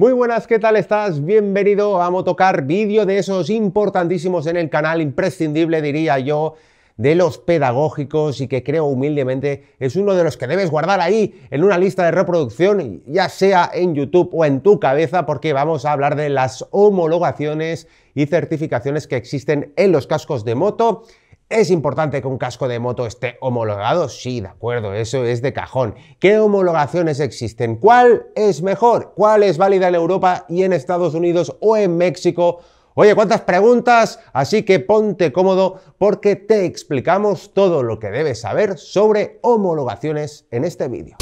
Muy buenas, ¿qué tal estás? Bienvenido a Motocard, vídeo de esos importantísimos en el canal, imprescindible diría yo, de los pedagógicos y que creo humildemente es uno de los que debes guardar ahí en una lista de reproducción, ya sea en YouTube o en tu cabeza, porque vamos a hablar de las homologaciones y certificaciones que existen en los cascos de moto. ¿Es importante que un casco de moto esté homologado? Sí, de acuerdo, eso es de cajón. ¿Qué homologaciones existen? ¿Cuál es mejor? ¿Cuál es válida en Europa y en Estados Unidos o en México? Oye, ¿cuántas preguntas? Así que ponte cómodo porque te explicamos todo lo que debes saber sobre homologaciones en este vídeo.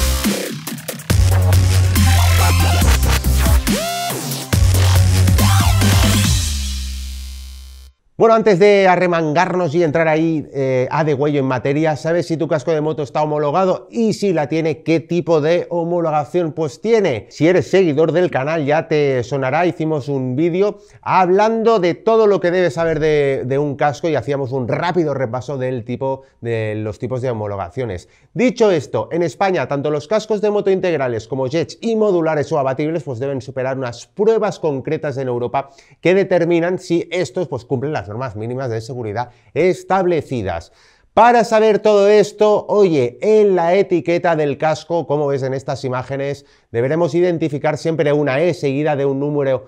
Bueno, antes de arremangarnos y entrar ahí a degüello en materia, ¿sabes si tu casco de moto está homologado? Y si la tiene, ¿qué tipo de homologación pues tiene? Si eres seguidor del canal ya te sonará, hicimos un vídeo hablando de todo lo que debes saber de un casco y hacíamos un rápido repaso de los tipos de homologaciones. Dicho esto, en España, tanto los cascos de moto integrales como jets y modulares o abatibles pues deben superar unas pruebas concretas en Europa que determinan si estos pues cumplen las normas mínimas de seguridad establecidas. Para saber todo esto, oye, en la etiqueta del casco, como ves en estas imágenes, deberemos identificar siempre una E seguida de un número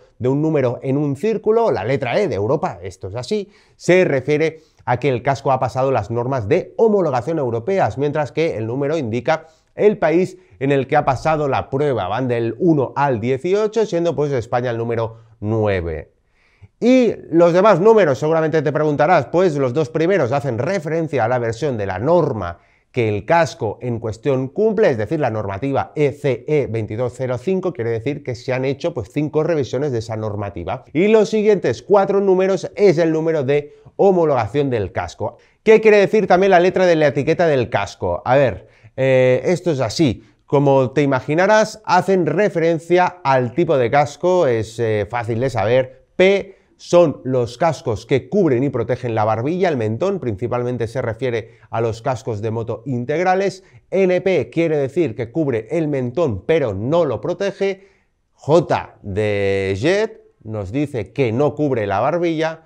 en un círculo, la letra E de Europa, esto es así, se refiere a que el casco ha pasado las normas de homologación europeas, mientras que el número indica el país en el que ha pasado la prueba, van del 1 al 18, siendo pues España el número 9. Y los demás números, seguramente te preguntarás, pues los dos primeros hacen referencia a la versión de la norma que el casco en cuestión cumple, es decir, la normativa ECE 22.05, quiere decir que se han hecho pues 5 revisiones de esa normativa. Y los siguientes 4 números es el número de homologación del casco. ¿Qué quiere decir también la letra de la etiqueta del casco? A ver, esto es así. Como te imaginarás, hacen referencia al tipo de casco, es fácil de saber, P son los cascos que cubren y protegen la barbilla, el mentón, principalmente se refiere a los cascos de moto integrales. NP quiere decir que cubre el mentón pero no lo protege. J de jet nos dice que no cubre la barbilla.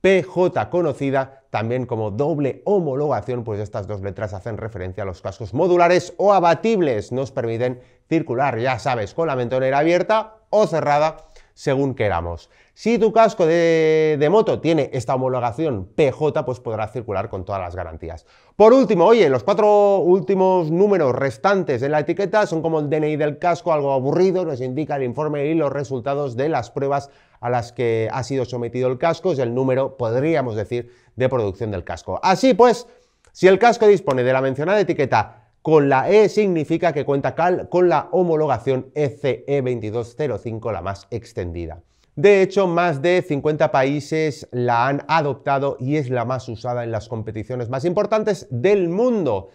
PJ conocida también como doble homologación, pues estas dos letras hacen referencia a los cascos modulares o abatibles. Nos permiten circular, ya sabes, con la mentonera abierta o cerrada, según queramos. Si tu casco de moto tiene esta homologación PJ, pues podrá circular con todas las garantías. Por último, oye, los 4 últimos números restantes en la etiqueta son como el DNI del casco, algo aburrido, nos indica el informe y los resultados de las pruebas a las que ha sido sometido el casco, es el número, podríamos decir, de producción del casco. Así pues, si el casco dispone de la mencionada etiqueta con la E, significa que cuenta con la homologación ECE 22.05, la más extendida. De hecho, más de 50 países la han adoptado y es la más usada en las competiciones más importantes del mundo.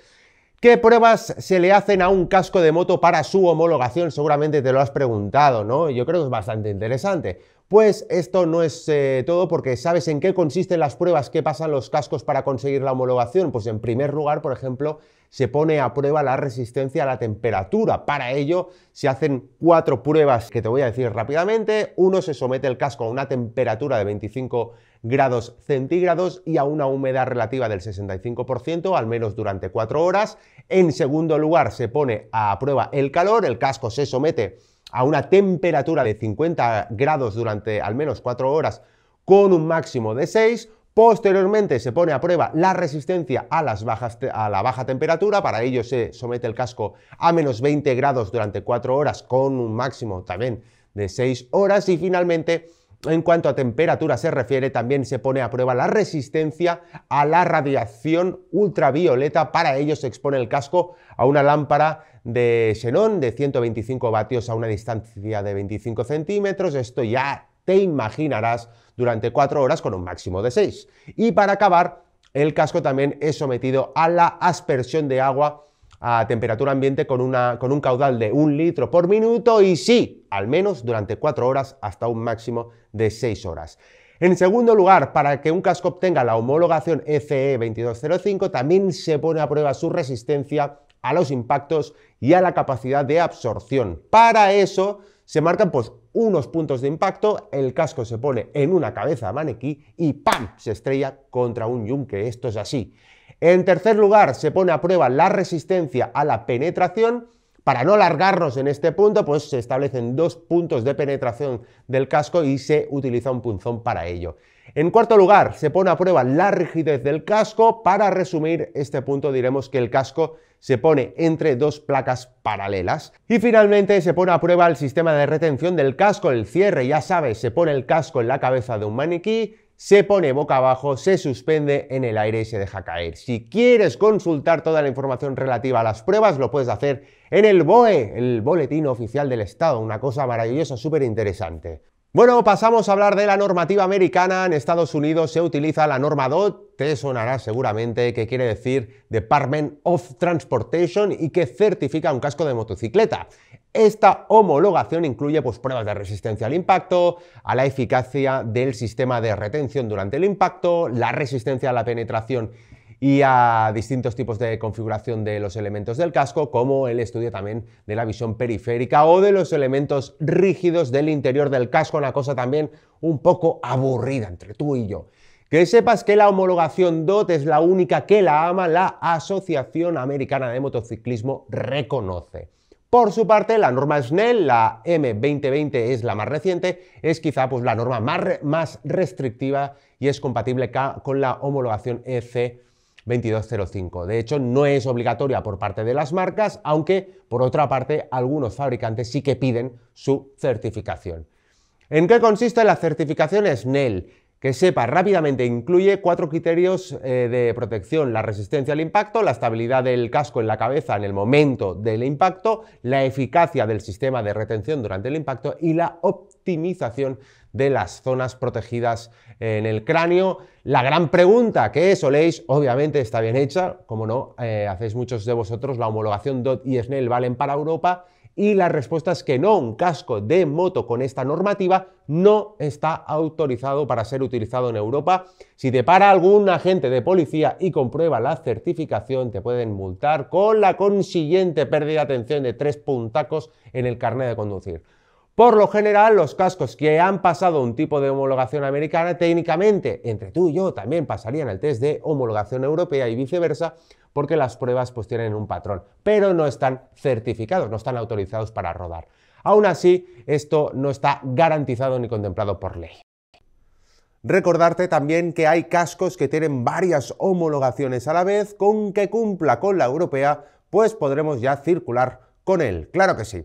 ¿Qué pruebas se le hacen a un casco de moto para su homologación? Seguramente te lo has preguntado, ¿no? Yo creo que es bastante interesante. Pues esto no es todo, porque ¿sabes en qué consisten las pruebas que pasan los cascos para conseguir la homologación? Pues en primer lugar, por ejemplo, se pone a prueba la resistencia a la temperatura. Para ello se hacen 4 pruebas que te voy a decir rápidamente. Uno, se somete el casco a una temperatura de 25 grados centígrados y a una humedad relativa del 65%, al menos durante 4 horas. En segundo lugar, se pone a prueba el calor. El casco se somete a una temperatura de 50 grados durante al menos 4 horas con un máximo de 6. Posteriormente se pone a prueba la resistencia a la baja temperatura, para ello se somete el casco a menos 20 grados durante 4 horas con un máximo también de 6 horas y finalmente, en cuanto a temperatura se refiere, también se pone a prueba la resistencia a la radiación ultravioleta. Para ello se expone el casco a una lámpara de xenón de 125 vatios a una distancia de 25 centímetros. Esto ya te imaginarás, durante 4 horas con un máximo de 6. Y para acabar, el casco también es sometido a la aspersión de agua a temperatura ambiente con un caudal de 1 litro por minuto y sí, al menos durante 4 horas hasta un máximo de 6 horas. En segundo lugar, para que un casco obtenga la homologación ECE 22.05, también se pone a prueba su resistencia a los impactos y a la capacidad de absorción. Para eso se marcan pues unos puntos de impacto, el casco se pone en una cabeza maniquí y ¡pam! Se estrella contra un yunque, esto es así. En tercer lugar, se pone a prueba la resistencia a la penetración. Para no alargarnos en este punto, pues se establecen dos puntos de penetración del casco y se utiliza un punzón para ello. En cuarto lugar, se pone a prueba la rigidez del casco. Para resumir este punto, diremos que el casco se pone entre dos placas paralelas. Y finalmente, se pone a prueba el sistema de retención del casco, el cierre. Ya sabes, se pone el casco en la cabeza de un maniquí, se pone boca abajo, se suspende en el aire y se deja caer. Si quieres consultar toda la información relativa a las pruebas, lo puedes hacer en el BOE, el Boletín Oficial del Estado, una cosa maravillosa, súper interesante. Bueno, pasamos a hablar de la normativa americana. En Estados Unidos se utiliza la norma DOT, te sonará seguramente, que quiere decir Department of Transportation y que certifica un casco de motocicleta. Esta homologación incluye pues pruebas de resistencia al impacto, a la eficacia del sistema de retención durante el impacto, la resistencia a la penetración y a distintos tipos de configuración de los elementos del casco, como el estudio también de la visión periférica o de los elementos rígidos del interior del casco, una cosa también un poco aburrida entre tú y yo. Que sepas que la homologación DOT es la única que la AMA, la Asociación Americana de Motociclismo, reconoce. Por su parte, la norma Snell, la M2020, es la más reciente, es quizá pues la norma más restrictiva y es compatible con la homologación ECE 22.05. De hecho, no es obligatoria por parte de las marcas, aunque por otra parte algunos fabricantes sí que piden su certificación. ¿En qué consiste la certificación Snell? Que sepa rápidamente, incluye cuatro criterios de protección: la resistencia al impacto, la estabilidad del casco en la cabeza en el momento del impacto, la eficacia del sistema de retención durante el impacto y la optimización de las zonas protegidas en el cráneo. La gran pregunta que soléis, obviamente está bien hecha, como no, hacéis muchos de vosotros, ¿la homologación DOT y Snell valen para Europa? Y la respuesta es que no, un casco de moto con esta normativa no está autorizado para ser utilizado en Europa. Si te para algún agente de policía y comprueba la certificación, te pueden multar con la consiguiente pérdida de atención de 3 puntacos en el carnet de conducir. Por lo general, los cascos que han pasado un tipo de homologación americana, técnicamente, entre tú y yo, también pasarían el test de homologación europea y viceversa, porque las pruebas pues tienen un patrón, pero no están certificados, no están autorizados para rodar. Aún así, esto no está garantizado ni contemplado por ley. Recordarte también que hay cascos que tienen varias homologaciones a la vez, con que cumpla con la europea, pues podremos ya circular con él, claro que sí.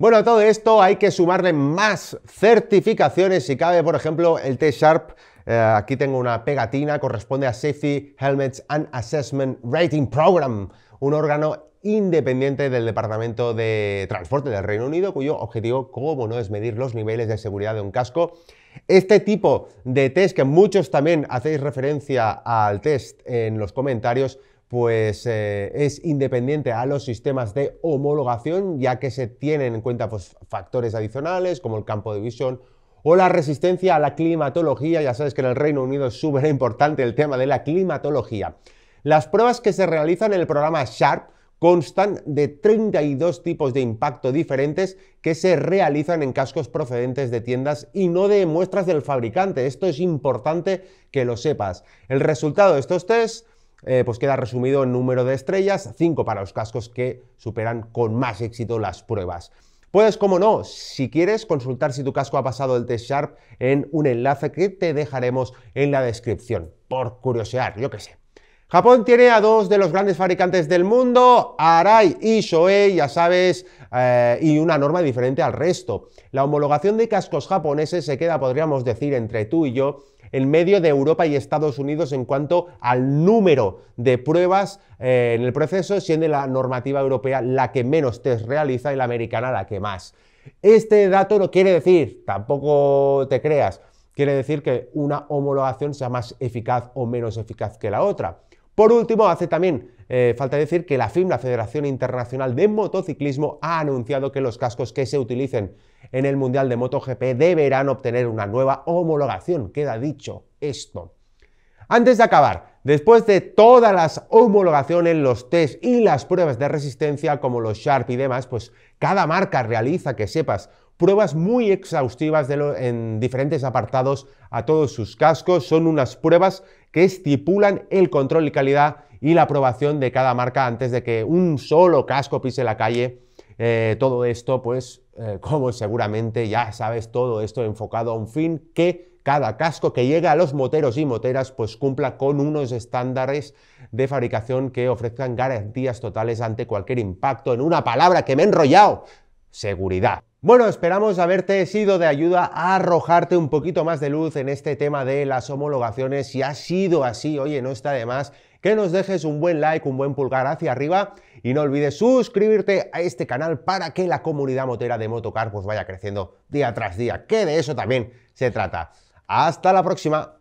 Bueno, a todo esto hay que sumarle más certificaciones, si cabe, por ejemplo, el T-Sharp. Aquí tengo una pegatina, corresponde a Safety Helmets and Assessment Rating Program, un órgano independiente del Departamento de Transporte del Reino Unido, cuyo objetivo, como no, es medir los niveles de seguridad de un casco. Este tipo de test, que muchos también hacéis referencia al test en los comentarios, pues es independiente a los sistemas de homologación, ya que se tienen en cuenta pues factores adicionales como el campo de visión o la resistencia a la climatología. Ya sabes que en el Reino Unido es súper importante el tema de la climatología. Las pruebas que se realizan en el programa Sharp constan de 32 tipos de impacto diferentes que se realizan en cascos procedentes de tiendas y no de muestras del fabricante. Esto es importante que lo sepas. El resultado de estos tests pues queda resumido en número de estrellas, 5 para los cascos que superan con más éxito las pruebas. Puedes, como no, si quieres, consultar si tu casco ha pasado el test Sharp en un enlace que te dejaremos en la descripción, por curiosear, yo qué sé. Japón tiene a dos de los grandes fabricantes del mundo, Arai y Shoei, ya sabes, y una norma diferente al resto. La homologación de cascos japoneses se queda, podríamos decir, entre tú y yo, en medio de Europa y Estados Unidos en cuanto al número de pruebas en el proceso, siendo la normativa europea la que menos test realiza y la americana la que más. Este dato no quiere decir, tampoco te creas, quiere decir que una homologación sea más eficaz o menos eficaz que la otra. Por último, hace también falta decir que la FIM, la Federación Internacional de Motociclismo, ha anunciado que los cascos que se utilicen en el Mundial de MotoGP deberán obtener una nueva homologación. Queda dicho esto. Antes de acabar, Después de todas las homologaciones, los test y las pruebas de resistencia como los T-Sharp y demás, pues cada marca realiza, que sepas, pruebas muy exhaustivas en diferentes apartados a todos sus cascos. Son unas pruebas que estipulan el control y calidad y la aprobación de cada marca antes de que un solo casco pise la calle. Todo esto, pues, como seguramente ya sabes, todo esto enfocado a un fin que cada casco que llega a los moteros y moteras pues cumpla con unos estándares de fabricación que ofrezcan garantías totales ante cualquier impacto. En una palabra que me he enrollado, seguridad. Bueno, esperamos haberte sido de ayuda a arrojarte un poquito más de luz en este tema de las homologaciones. Si ha sido así, oye, no está de más que nos dejes un buen like, un buen pulgar hacia arriba y no olvides suscribirte a este canal para que la comunidad motera de Motocard pues vaya creciendo día tras día, que de eso también se trata. ¡Hasta la próxima!